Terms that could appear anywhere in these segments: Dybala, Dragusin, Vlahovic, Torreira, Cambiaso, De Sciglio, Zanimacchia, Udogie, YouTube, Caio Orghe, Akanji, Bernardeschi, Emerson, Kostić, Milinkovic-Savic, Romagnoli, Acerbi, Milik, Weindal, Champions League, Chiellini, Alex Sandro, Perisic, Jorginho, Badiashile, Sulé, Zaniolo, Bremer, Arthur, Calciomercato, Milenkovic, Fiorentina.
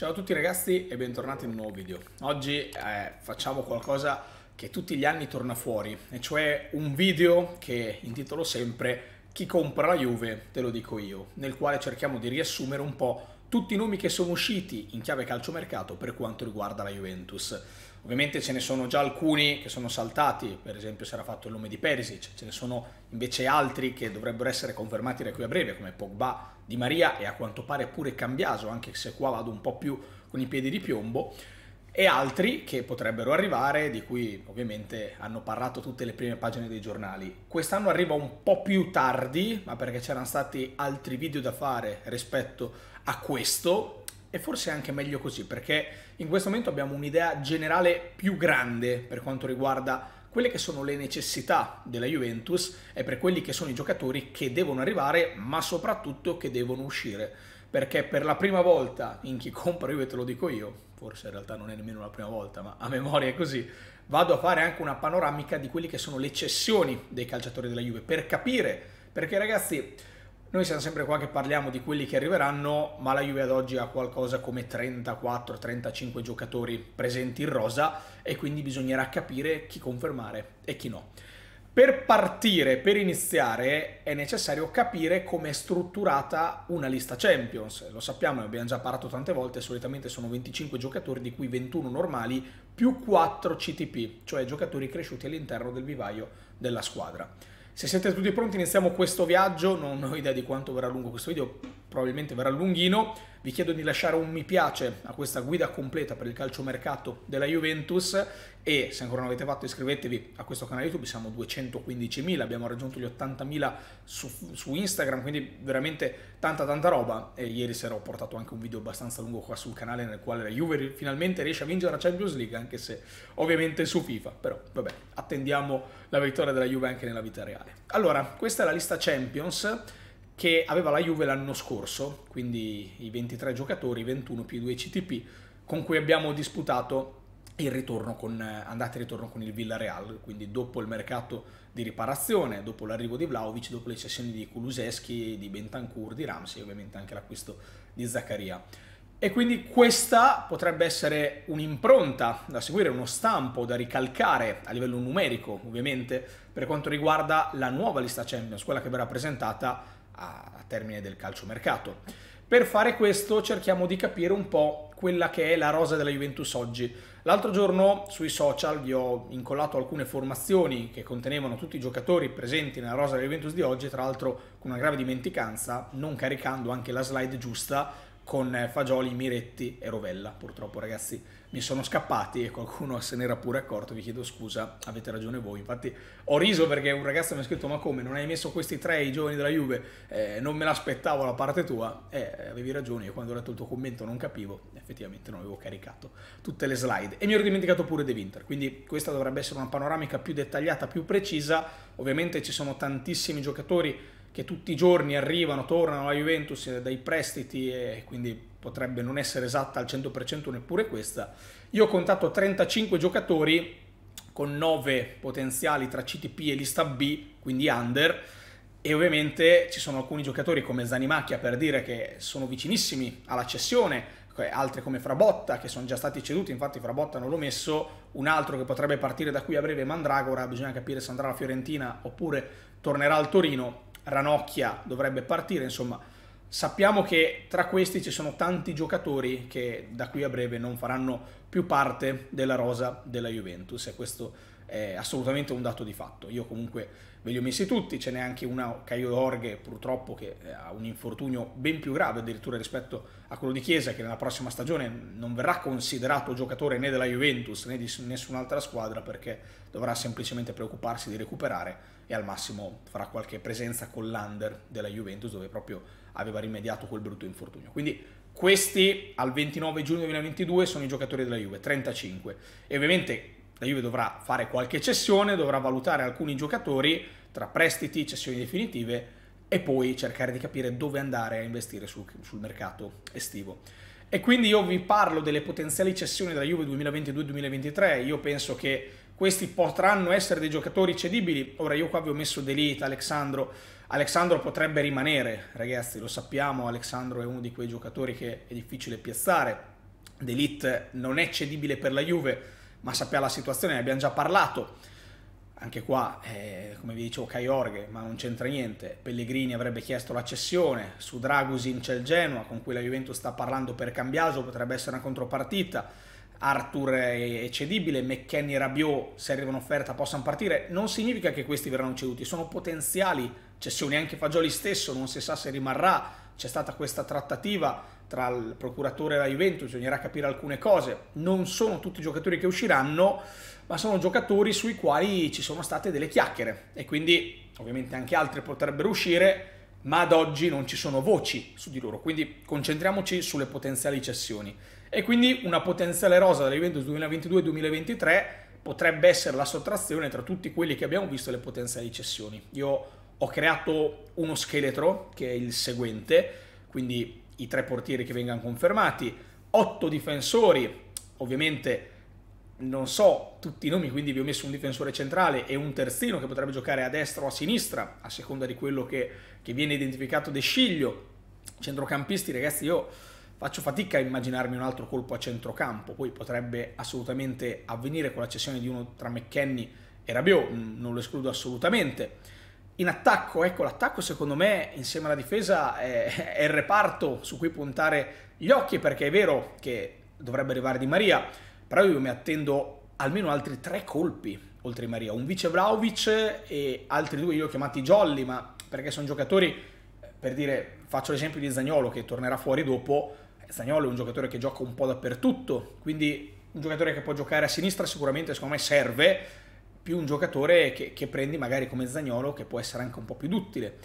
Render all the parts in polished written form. Ciao a tutti ragazzi e bentornati in un nuovo video. Oggi facciamo qualcosa che tutti gli anni torna fuori, e cioè un video che intitolo sempre "Chi compra la Juve te lo dico io", nel quale cerchiamo di riassumere un po' tutti i nomi che sono usciti in chiave calciomercato per quanto riguarda la Juventus. Ovviamente ce ne sono già alcuni che sono saltati, per esempio si era fatto il nome di Perisic, ce ne sono invece altri che dovrebbero essere confermati da qui a breve, come Pogba, Di Maria e a quanto pare pure Cambiaso, anche se qua vado un po' più con i piedi di piombo, e altri che potrebbero arrivare, di cui ovviamente hanno parlato tutte le prime pagine dei giornali. Quest'anno arriva un po' più tardi, ma perché c'erano stati altri video da fare rispetto a questo, e forse è anche meglio così, perché in questo momento abbiamo un'idea generale più grande per quanto riguarda quelle che sono le necessità della Juventus e per quelli che sono i giocatori che devono arrivare, ma soprattutto che devono uscire, perché per la prima volta in Chi compra Juve te lo dico io, forse in realtà non è nemmeno la prima volta, ma a memoria è così, vado a fare anche una panoramica di quelli che sono le cessioni dei calciatori della Juve, per capire, perché ragazzi, noi siamo sempre qua che parliamo di quelli che arriveranno, ma la Juve ad oggi ha qualcosa come 34-35 giocatori presenti in rosa, e quindi bisognerà capire chi confermare e chi no. Per partire, per iniziare, è necessario capire come è strutturata una lista Champions. Lo sappiamo, ne abbiamo già parlato tante volte, solitamente sono 25 giocatori, di cui 21 normali, più 4 CTP, cioè giocatori cresciuti all'interno del vivaio della squadra. Se siete tutti pronti iniziamo questo viaggio, non ho idea di quanto verrà lungo questo video, probabilmente verrà lunghino. Vi chiedo di lasciare un mi piace a questa guida completa per il calciomercato della Juventus, e se ancora non l'avete fatto iscrivetevi a questo canale YouTube, siamo 215.000, abbiamo raggiunto gli 80.000 su Instagram, quindi veramente tanta roba, e ieri sera ho portato anche un video abbastanza lungo qua sul canale nel quale la Juve finalmente riesce a vincere la Champions League, anche se ovviamente su FIFA, però vabbè, attendiamo la vittoria della Juve anche nella vita reale. Allora, questa è la lista Champions che aveva la Juve l'anno scorso, quindi i 23 giocatori, 21 più 2 CTP, con cui abbiamo disputato il ritorno con andata e ritorno con il Villarreal, quindi dopo il mercato di riparazione, dopo l'arrivo di Vlahovic, dopo le cessioni di Kulusevski, di Bentancur, di Ramsey, ovviamente anche l'acquisto di Zakaria. E quindi questa potrebbe essere un'impronta da seguire, uno stampo da ricalcare a livello numerico, ovviamente, per quanto riguarda la nuova lista Champions, quella che verrà presentata a termine del calciomercato. Per fare questo cerchiamo di capire un po' quella che è la rosa della Juventus oggi. L'altro giorno sui social vi ho incollato alcune formazioni che contenevano tutti i giocatori presenti nella rosa della Juventus di oggi, tra l'altro con una grave dimenticanza, non caricando anche la slide giusta con Fagioli, Miretti e Rovella. Purtroppo ragazzi mi sono scappati e qualcuno se n'era pure accorto, vi chiedo scusa, avete ragione voi. Infatti ho riso perché un ragazzo mi ha scritto: ma come, non hai messo questi tre, i giovani della Juve? Non me l'aspettavo la parte tua. Avevi ragione, io quando ho letto il tuo commento non capivo, effettivamente non avevo caricato tutte le slide e mi ero dimenticato pure De Winter, quindi questa dovrebbe essere una panoramica più dettagliata, più precisa. Ovviamente ci sono tantissimi giocatori che tutti i giorni arrivano, tornano alla Juventus dai prestiti, e quindi potrebbe non essere esatta al 100% neppure questa. Io ho contato 35 giocatori con 9 potenziali tra CTP e lista B, quindi under, e ovviamente ci sono alcuni giocatori come Zanimacchia, per dire, che sono vicinissimi alla cessione, altri come Frabotta che sono già stati ceduti, infatti Frabotta non l'ho messo, un altro che potrebbe partire da qui a breve, Mandragora, bisogna capire se andrà alla Fiorentina oppure tornerà al Torino, Ranocchia dovrebbe partire, insomma sappiamo che tra questi ci sono tanti giocatori che da qui a breve non faranno più parte della rosa della Juventus, e questo è assolutamente un dato di fatto. Io comunque ve li ho messi tutti, ce n'è anche una, Caio Orghe, purtroppo, che ha un infortunio ben più grave addirittura rispetto a quello di Chiesa, che nella prossima stagione non verrà considerato giocatore né della Juventus né di nessun'altra squadra, perché dovrà semplicemente preoccuparsi di recuperare e al massimo farà qualche presenza con l'under della Juventus, dove proprio aveva rimediato quel brutto infortunio. Quindi questi al 29 giugno 2022 sono i giocatori della Juve, 35, e ovviamente la Juve dovrà fare qualche cessione, dovrà valutare alcuni giocatori tra prestiti, cessioni definitive, e poi cercare di capire dove andare a investire sul mercato estivo. E quindi io vi parlo delle potenziali cessioni della Juve 2022-2023, io penso che questi potranno essere dei giocatori cedibili. Ora io qua vi ho messo De Ligt, Alex Sandro potrebbe rimanere, ragazzi lo sappiamo, Alex Sandro è uno di quei giocatori che è difficile piazzare, De Ligt non è cedibile per la Juve, ma sappiamo la situazione, ne abbiamo già parlato. Anche qua, come vi dicevo, Caiorghe, ma non c'entra niente. Pellegrini avrebbe chiesto la cessione, su Dragusin c'è il Genoa, con cui la Juventus sta parlando per Cambiaso, potrebbe essere una contropartita. Arthur è cedibile, McKennie e Rabiot, se arriva un'offerta, possano partire. Non significa che questi verranno ceduti, sono potenziali cessioni. Anche Fagioli stesso, non si sa se rimarrà, c'è stata questa trattativa tra il procuratore e la Juventus, bisognerà capire alcune cose. Non sono tutti i giocatori che usciranno, ma sono giocatori sui quali ci sono state delle chiacchiere e quindi ovviamente anche altri potrebbero uscire, ma ad oggi non ci sono voci su di loro, quindi concentriamoci sulle potenziali cessioni. E quindi una potenziale rosa della Juventus 2022-2023 potrebbe essere la sottrazione tra tutti quelli che abbiamo visto, le potenziali cessioni. Io ho creato uno scheletro che è il seguente, quindi i 3 portieri che vengano confermati, 8 difensori, ovviamente non so tutti i nomi, quindi vi ho messo un difensore centrale e un terzino che potrebbe giocare a destra o a sinistra, a seconda di quello che viene identificato De Sciglio. Centrocampisti, ragazzi, io faccio fatica a immaginarmi un altro colpo a centrocampo, poi potrebbe assolutamente avvenire con la cessione di uno tra McKennie e Rabiot, non lo escludo assolutamente. In attacco, ecco, l'attacco secondo me insieme alla difesa è il reparto su cui puntare gli occhi, perché è vero che dovrebbe arrivare Di Maria, però io mi attendo almeno altri 3 colpi oltre Di Maria, un vice Vlahovic e altri 2 io ho chiamati jolly, ma perché sono giocatori, per dire, faccio l'esempio di Zaniolo che tornerà fuori dopo. Zaniolo è un giocatore che gioca un po' dappertutto, quindi un giocatore che può giocare a sinistra sicuramente secondo me serve, più un giocatore che prendi magari come Zaniolo che può essere anche un po' più duttile.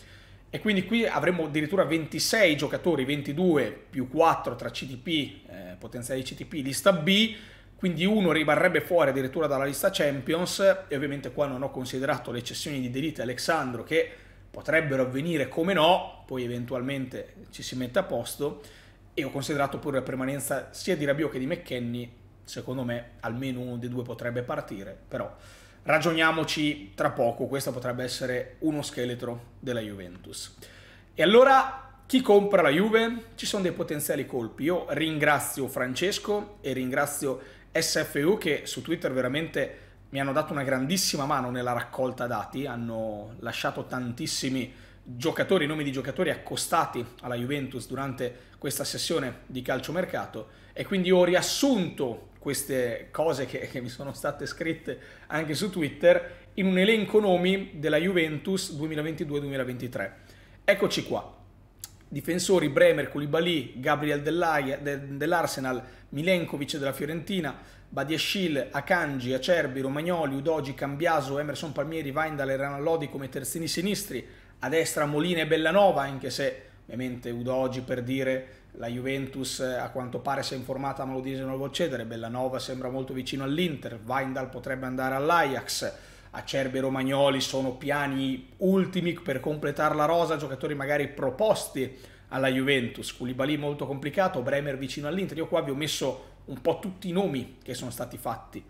E quindi qui avremo addirittura 26 giocatori, 22 più 4 tra CTP, potenziali CTP, lista B, quindi uno rimarrebbe fuori addirittura dalla lista Champions. E ovviamente qua non ho considerato le cessioni di De Ligt e Alex Sandro che potrebbero avvenire, come no, poi eventualmente ci si mette a posto, e ho considerato pure la permanenza sia di Rabiot che di McKennie. Secondo me almeno uno dei 2 potrebbe partire, però ragioniamoci tra poco, questo potrebbe essere uno scheletro della Juventus. E allora, chi compra la Juve? Ci sono dei potenziali colpi. Io ringrazio Francesco e ringrazio SFU che su Twitter veramente mi hanno dato una grandissima mano nella raccolta dati, hanno lasciato tantissimi giocatori, nomi di giocatori accostati alla Juventus durante questa sessione di calciomercato, e quindi ho riassunto queste cose che mi sono state scritte anche su Twitter in un elenco nomi della Juventus 2022-2023. Eccoci qua. Difensori: Bremer, Koulibaly, Gabriel dell'Arsenal, Milenkovic della Fiorentina, Badiashile, Akanji, Acerbi, Romagnoli, Udogie, Cambiaso, Emerson, Palmieri, Weindal e Ranalodi come terzini sinistri. A destra Molina e Bellanova, anche se ovviamente Udogie, per dire, la Juventus a quanto pare si è informata, ma l'Udinese non lo vuol cedere. Bellanova sembra molto vicino all'Inter, Weindal potrebbe andare all'Ajax. Acerbi e Romagnoli sono piani ultimi per completare la rosa, giocatori magari proposti alla Juventus. Koulibaly molto complicato, Bremer vicino all'Inter. Io qua vi ho messo un po' tutti i nomi che sono stati fatti.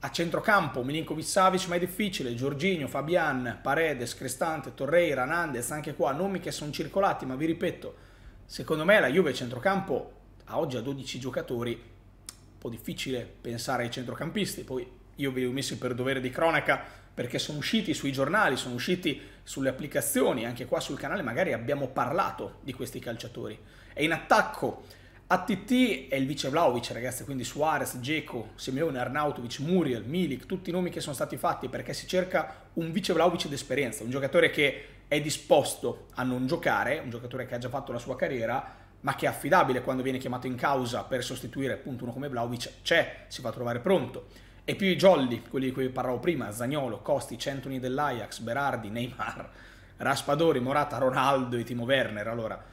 A centrocampo Milinkovic-Savic, ma è difficile, Jorginho, Fabian, Paredes, Cristante, Torreira, Hernandez, anche qua nomi che sono circolati, ma vi ripeto, secondo me la Juve centrocampo a oggi ha 12 giocatori, un po' difficile pensare ai centrocampisti. Poi io vi ho messi per dovere di cronaca perché sono usciti sui giornali, sono usciti sulle applicazioni, anche qua sul canale magari abbiamo parlato di questi calciatori. E in attacco ATT è il vice Vlahovic, ragazzi, quindi Suarez, Dzeko, Simeone, Arnautovic, Muriel, Milik, tutti i nomi che sono stati fatti, perché si cerca un vice Vlahovic d'esperienza, un giocatore che è disposto a non giocare, un giocatore che ha già fatto la sua carriera, ma che è affidabile quando viene chiamato in causa per sostituire appunto uno come Vlahovic. C'è, si fa trovare pronto. E più i jolly, quelli di cui vi parlavo prima, Zaniolo, Kostić, Anthony dell'Ajax, Berardi, Neymar, Raspadori, Morata, Ronaldo e Timo Werner. Allora,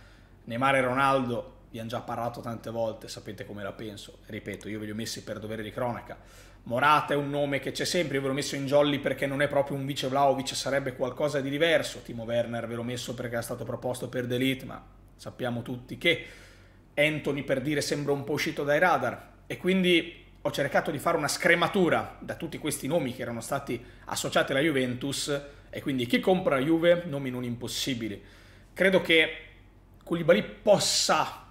Neymar e Ronaldo, vi hanno già parlato tante volte, sapete come la penso. Ripeto, io ve li ho messi per dovere di cronaca. Morata è un nome che c'è sempre, io ve l'ho messo in jolly perché non è proprio un vice Vlahovic, sarebbe qualcosa di diverso. Timo Werner ve l'ho messo perché era stato proposto per De Ligt, ma sappiamo tutti che Anthony, per dire, sembra un po' uscito dai radar, e quindi ho cercato di fare una scrematura da tutti questi nomi che erano stati associati alla Juventus. E quindi chi compra la Juve? Nomi non impossibili. Credo che Koulibaly possa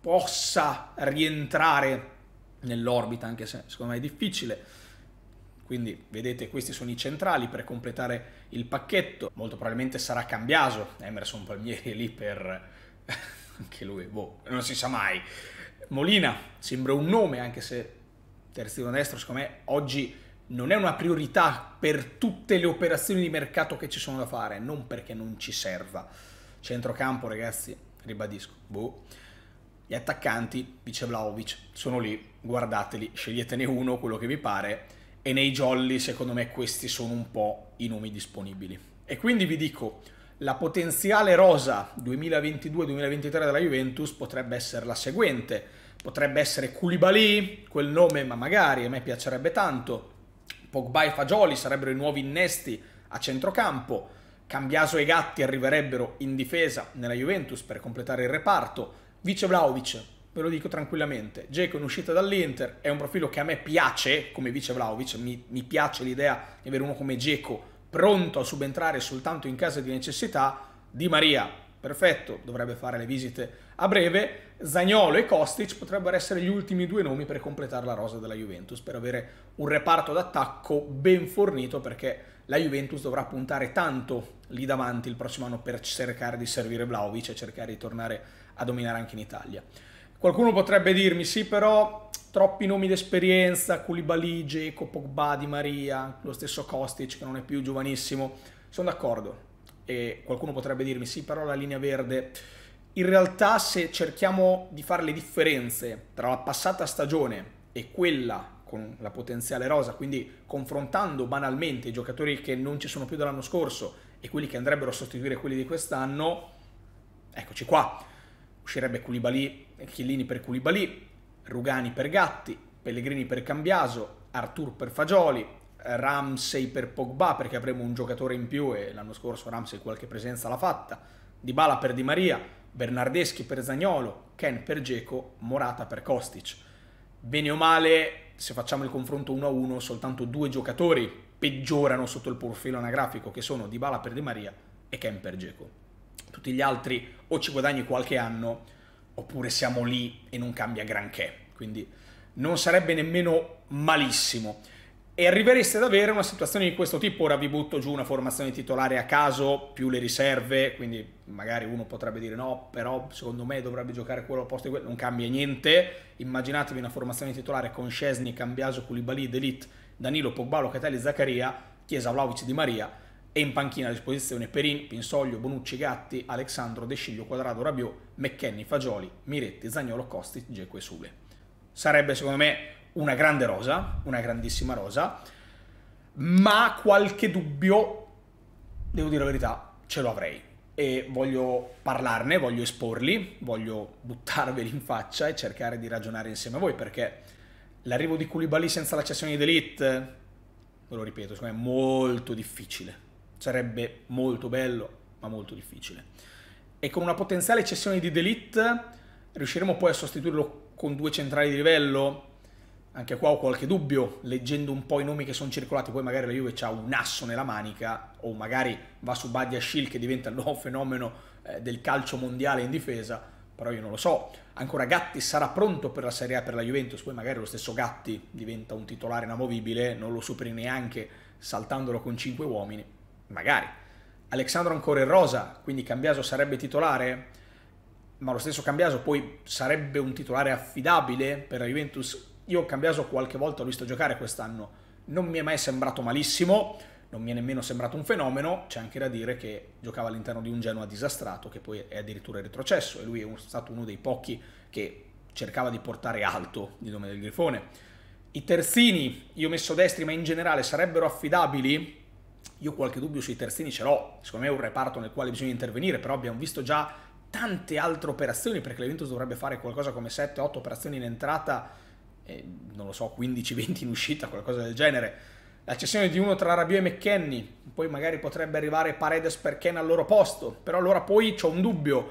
possa rientrare nell'orbita, anche se secondo me è difficile. Quindi vedete, questi sono i centrali per completare il pacchetto. Molto probabilmente sarà Cambiaso, Emerson, Palmieri è lì per... anche lui, boh, non si sa mai. Molina, sembra un nome, anche se terzino destro secondo me oggi non è una priorità per tutte le operazioni di mercato che ci sono da fare, non perché non ci serva. Centrocampo, ragazzi, ribadisco, boh. Gli attaccanti, dice Vlahovic, sono lì, guardateli, sceglietene uno, quello che vi pare. E nei jolly, secondo me, questi sono un po' i nomi disponibili. E quindi vi dico, la potenziale rosa 2022-2023 della Juventus potrebbe essere la seguente. Potrebbe essere Koulibaly, quel nome, ma magari a me piacerebbe tanto. Pogba e Fagioli sarebbero i nuovi innesti a centrocampo. Cambiaso e Gatti arriverebbero in difesa nella Juventus per completare il reparto. Vice Vlahovic, ve lo dico tranquillamente, Dzeko in uscita dall'Inter è un profilo che a me piace, come vice Vlahovic, mi piace l'idea di avere uno come Dzeko pronto a subentrare soltanto in caso di necessità. Di Maria, perfetto, dovrebbe fare le visite a breve. Zaniolo e Kostic potrebbero essere gli ultimi due nomi per completare la rosa della Juventus, per avere un reparto d'attacco ben fornito, perché la Juventus dovrà puntare tanto lì davanti il prossimo anno per cercare di servire Vlahovic e cercare di tornare a dominare anche in Italia. Qualcuno potrebbe dirmi, sì però, troppi nomi d'esperienza, Koulibaly, Dzeko, Pogba, Di Maria, lo stesso Kostic che non è più giovanissimo. Sono d'accordo. E qualcuno potrebbe dirmi, sì però la linea verde. In realtà, se cerchiamo di fare le differenze tra la passata stagione e quella con la potenziale rosa, quindi confrontando banalmente i giocatori che non ci sono più dall'anno scorso e quelli che andrebbero a sostituire quelli di quest'anno, eccoci qua. Uscirebbe Koulibaly, Chiellini per Koulibaly, Rugani per Gatti, Pellegrini per Cambiaso, Arthur per Fagioli, Ramsey per Pogba, perché avremo un giocatore in più e l'anno scorso Ramsey qualche presenza l'ha fatta, Dybala per Di Maria, Bernardeschi per Zaniolo, Ken per Dzeko, Morata per Kostic. Bene o male, se facciamo il confronto 1-1, soltanto due giocatori peggiorano sotto il profilo anagrafico, che sono Dybala per Di Maria e Ken per Dzeko. Tutti gli altri o ci guadagni qualche anno oppure siamo lì e non cambia granché, quindi non sarebbe nemmeno malissimo e arrivereste ad avere una situazione di questo tipo. Ora vi butto giù una formazione titolare a caso più le riserve, quindi magari uno potrebbe dire no, però secondo me dovrebbe giocare quello al posto di quello, non cambia niente. Immaginatevi una formazione titolare con Szczęsny, Cambiaso, Koulibaly, De Ligt, Danilo, Pogba, Locatelli, Zakaria, Chiesa, Vlahovic, Di Maria. E in panchina a disposizione Perin, Pinsoglio, Bonucci, Gatti, Alex Sandro, De Sciglio, Quadrado, Rabiot, McKennie, Fagioli, Miretti, Zaniolo, Kostic, Dzeko e Sule. Sarebbe secondo me una grande rosa, una grandissima rosa, ma qualche dubbio, devo dire la verità, ce lo avrei. E voglio parlarne, voglio esporli, voglio buttarveli in faccia e cercare di ragionare insieme a voi, perché l'arrivo di Koulibaly senza la cessione di De Ligt, ve lo ripeto, secondo me è molto difficile. Sarebbe molto bello, ma molto difficile. E con una potenziale cessione di De Ligt riusciremo poi a sostituirlo con due centrali di livello? Anche qua ho qualche dubbio, leggendo un po' i nomi che sono circolati. Poi magari la Juve c'ha un asso nella manica, o magari va su Badiashile che diventa il nuovo fenomeno del calcio mondiale in difesa, però io non lo so. Ancora Gatti sarà pronto per la Serie A per la Juventus, poi magari lo stesso Gatti diventa un titolare inamovibile, non lo superi neanche saltandolo con 5 uomini. Magari. Alex Sandro ancora in rosa, quindi Cambiaso sarebbe titolare, ma lo stesso Cambiaso poi sarebbe un titolare affidabile per la Juventus. Io Cambiaso qualche volta l'ho visto giocare quest'anno, non mi è mai sembrato malissimo, non mi è nemmeno sembrato un fenomeno. C'è anche da dire che giocava all'interno di un Genoa disastrato che poi è addirittura retrocesso, e lui è stato uno dei pochi che cercava di portare alto il nome del Grifone. I terzini, io messo destri ma in generale, sarebbero affidabili? Io qualche dubbio sui terzini ce l'ho, secondo me è un reparto nel quale bisogna intervenire, però abbiamo visto già tante altre operazioni, perché la Juventus dovrebbe fare qualcosa come 7-8 operazioni in entrata, non lo so, 15-20 in uscita, qualcosa del genere. La cessione di uno tra Rabiot e McKennie, poi magari potrebbe arrivare Paredes per Ken al loro posto, però allora poi c'ho un dubbio.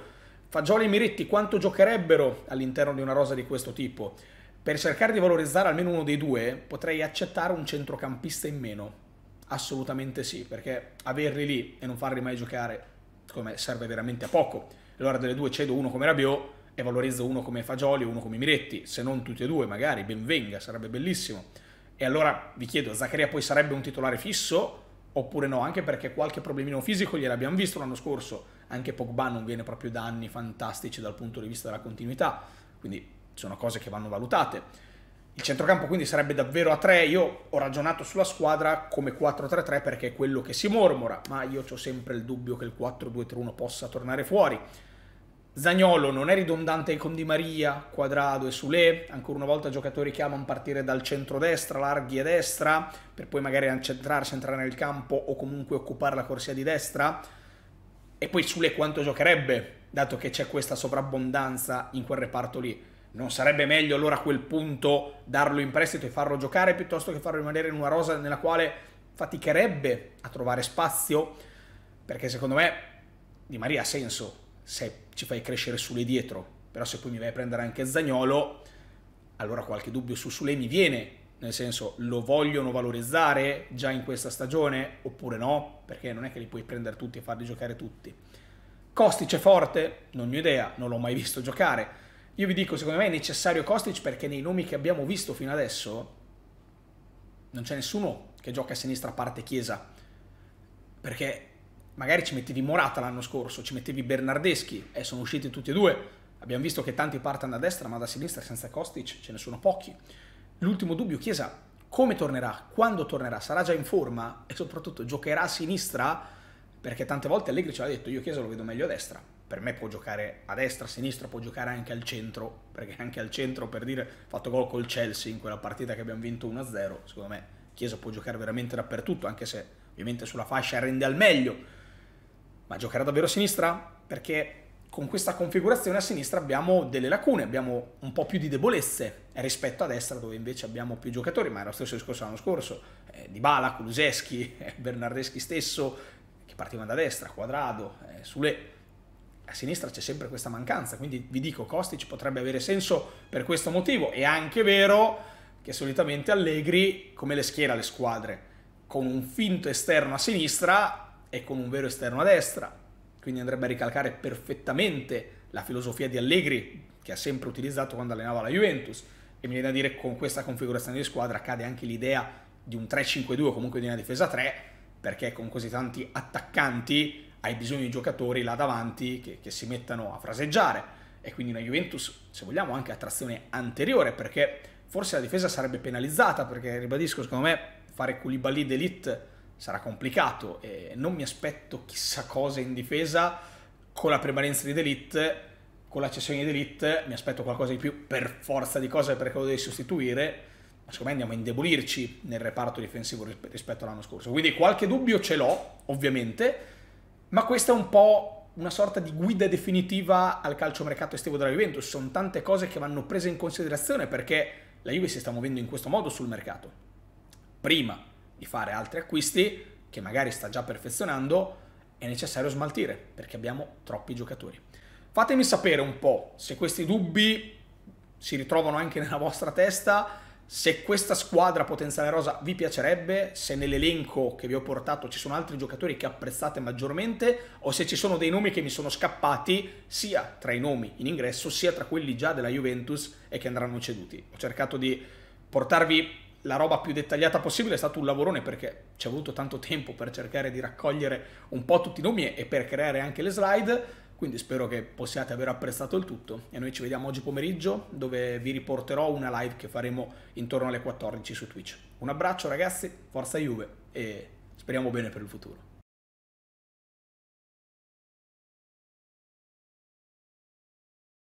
Fagioli e Miretti quanto giocherebbero all'interno di una rosa di questo tipo? Per cercare di valorizzare almeno uno dei due potrei accettare un centrocampista in meno. Assolutamente sì, perché averli lì e non farli mai giocare, secondo me, serve veramente a poco. Allora delle due cedo uno come Rabiot e valorizzo uno come Fagioli e uno come Miretti, se non tutti e due magari, ben venga, sarebbe bellissimo. E allora vi chiedo, Zakaria poi sarebbe un titolare fisso oppure no? Anche perché qualche problemino fisico gliel'abbiamo visto l'anno scorso, anche Pogba non viene proprio da anni fantastici dal punto di vista della continuità, quindi sono cose che vanno valutate. Il centrocampo quindi sarebbe davvero a 3, io ho ragionato sulla squadra come 4-3-3 perché è quello che si mormora, ma io ho sempre il dubbio che il 4-2-3-1 possa tornare fuori. Zaniolo non è ridondante con Di Maria, Quadrado e Sulé, ancora una volta giocatori che amano partire dal centrodestra, larghi a destra, per poi magari accentrarsi, entrare nel campo o comunque occupare la corsia di destra. E poi Sulé quanto giocherebbe, dato che c'è questa sovrabbondanza in quel reparto lì? Non sarebbe meglio allora a quel punto darlo in prestito e farlo giocare piuttosto che farlo rimanere in una rosa nella quale faticherebbe a trovare spazio? Perché secondo me Di Maria ha senso se ci fai crescere Sulé dietro, però se poi mi vai a prendere anche Zaniolo, allora qualche dubbio su Sulé mi viene, nel senso, lo vogliono valorizzare già in questa stagione oppure no? Perché non è che li puoi prendere tutti e farli giocare tutti. Kostić è forte? Non ne ho idea, non l'ho mai visto giocare. Io vi dico, secondo me è necessario Kostić perché nei nomi che abbiamo visto fino adesso non c'è nessuno che gioca a sinistra a parte Chiesa, perché magari ci mettevi Morata l'anno scorso, ci mettevi Bernardeschi e sono usciti tutti e due. Abbiamo visto che tanti partono da destra, ma da sinistra senza Kostić ce ne sono pochi. L'ultimo dubbio, Chiesa, come tornerà? Quando tornerà? Sarà già in forma? E soprattutto giocherà a sinistra? Perché tante volte Allegri ce l'ha detto, io Chiesa lo vedo meglio a destra. Per me può giocare a destra, a sinistra, può giocare anche al centro, perché anche al centro, per dire, ha fatto gol col Chelsea in quella partita che abbiamo vinto 1-0, secondo me Chiesa può giocare veramente dappertutto, anche se ovviamente sulla fascia rende al meglio, ma giocherà davvero a sinistra? Perché con questa configurazione a sinistra abbiamo delle lacune, abbiamo un po' più di debolezze rispetto a destra dove invece abbiamo più giocatori, ma era lo stesso discorso l'anno scorso, Dybala, Kulusevski, Bernardeschi stesso, che partivano da destra, Quadrado, Sulé. A sinistra c'è sempre questa mancanza, quindi vi dico Kostić potrebbe avere senso per questo motivo. È anche vero che solitamente Allegri come le schiera le squadre con un finto esterno a sinistra e con un vero esterno a destra, quindi andrebbe a ricalcare perfettamente la filosofia di Allegri che ha sempre utilizzato quando allenava la Juventus, e mi viene da dire che con questa configurazione di squadra cade anche l'idea di un 3-5-2 o comunque di una difesa 3, perché con così tanti attaccanti hai bisogno di giocatori là davanti che si mettano a fraseggiare, e quindi una Juventus, se vogliamo, anche a trazione anteriore, perché forse la difesa sarebbe penalizzata, perché ribadisco, secondo me fare Koulibaly De Ligt sarà complicato e non mi aspetto chissà cosa in difesa con la prevalenza di De Ligt, con la cessione di De Ligt mi aspetto qualcosa di più per forza di cose, perché lo devi sostituire, ma secondo me andiamo a indebolirci nel reparto difensivo rispetto all'anno scorso, quindi qualche dubbio ce l'ho ovviamente. Ma questa è un po' una sorta di guida definitiva al calciomercato estivo della Juventus. Sono tante cose che vanno prese in considerazione perché la Juve si sta muovendo in questo modo sul mercato. Prima di fare altri acquisti, che magari sta già perfezionando, è necessario smaltire perché abbiamo troppi giocatori. Fatemi sapere un po' se questi dubbi si ritrovano anche nella vostra testa, se questa squadra potenziale rosa vi piacerebbe, se nell'elenco che vi ho portato ci sono altri giocatori che apprezzate maggiormente o se ci sono dei nomi che mi sono scappati sia tra i nomi in ingresso sia tra quelli già della Juventus e che andranno ceduti. Ho cercato di portarvi la roba più dettagliata possibile, è stato un lavorone perché ci è voluto tanto tempo per cercare di raccogliere un po' tutti i nomi e per creare anche le slide, quindi spero che possiate aver apprezzato il tutto e noi ci vediamo oggi pomeriggio dove vi riporterò una live che faremo intorno alle 14 su Twitch. Un abbraccio ragazzi, forza Juve e speriamo bene per il futuro.